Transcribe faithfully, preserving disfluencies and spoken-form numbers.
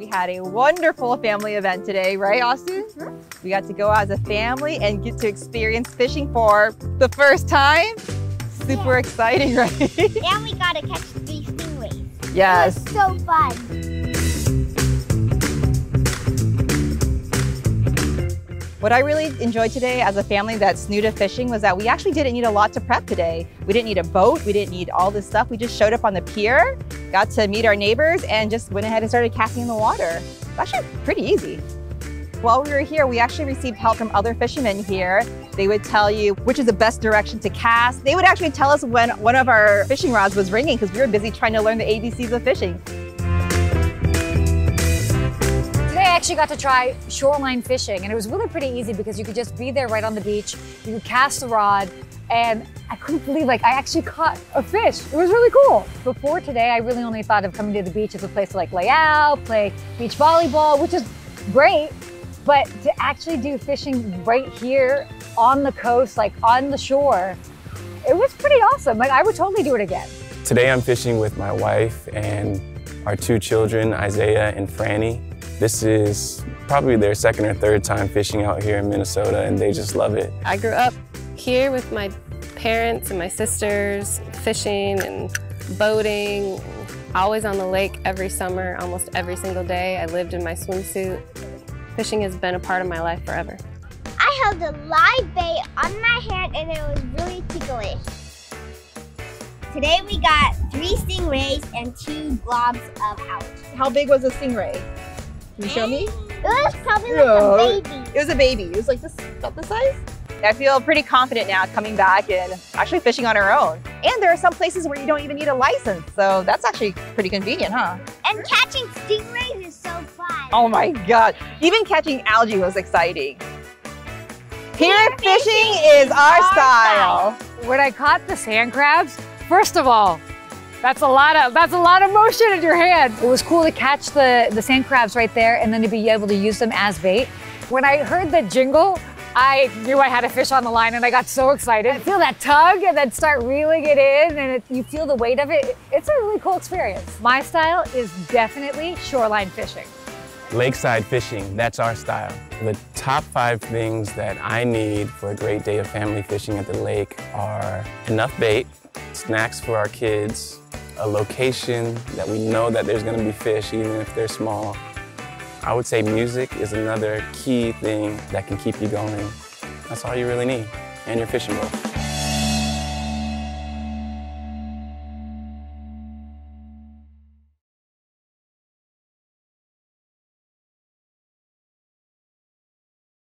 We had a wonderful family event today, right, Austin? Mm-hmm. We got to go out as a family and get to experience fishing for the first time. Super yeah. exciting, right? And we got to catch three stingrays. Yes. It was so fun. What I really enjoyed today as a family that's new to fishing was that we actually didn't need a lot to prep today. We didn't need a boat. We didn't need all this stuff. We just showed up on the pier, got to meet our neighbors, and just went ahead and started casting in the water. It's actually pretty easy. While we were here, we actually received help from other fishermen here. They would tell you which is the best direction to cast. They would actually tell us when one of our fishing rods was ringing because we were busy trying to learn the A B Cs of fishing. Today I actually got to try shoreline fishing, and it was really pretty easy because you could just be there right on the beach. You could cast the rod, and I couldn't believe, like, I actually caught a fish. It was really cool. Before today, I really only thought of coming to the beach as a place to like lay out, play beach volleyball, which is great. But to actually do fishing right here on the coast, like on the shore, it was pretty awesome. Like, I would totally do it again. Today I'm fishing with my wife and our two children, Isaiah and Franny. This is probably their second or third time fishing out here in Minnesota, and they just love it. I grew up here with my parents and my sisters, fishing and boating, always on the lake every summer, almost every single day. I lived in my swimsuit. Fishing has been a part of my life forever. I held a live bait on my hand and it was really ticklish. Today we got three stingrays and two globs of out. How big was a stingray? Can you show me? It was probably like oh, a baby. It was a baby. It was like this, about this size? I feel pretty confident now coming back and actually fishing on our own. And there are some places where you don't even need a license, so that's actually pretty convenient, huh? And catching stingrays is so fun. Oh my God, even catching algae was exciting. Pier, Pier fishing, fishing is, is our, our style. style. When I caught the sand crabs, first of all, that's a lot of, that's a lot of motion in your hand. It was cool to catch the, the sand crabs right there and then to be able to use them as bait. When I heard the jingle, I knew I had a fish on the line and I got so excited. I feel that tug and then start reeling it in and it, you feel the weight of it. It's a really cool experience. My style is definitely shoreline fishing. Lakeside fishing, that's our style. The top five things that I need for a great day of family fishing at the lake are enough bait, snacks for our kids, a location that we know that there's gonna be fish even if they're small. I would say music is another key thing that can keep you going. That's all you really need, and your fishing boat.